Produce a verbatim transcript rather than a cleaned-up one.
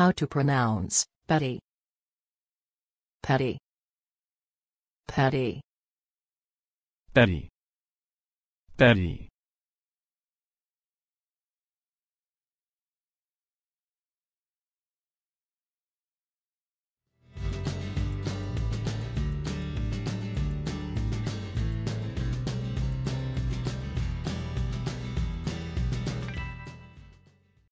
How to pronounce Petty. Petty. Petty. Petty. Petty.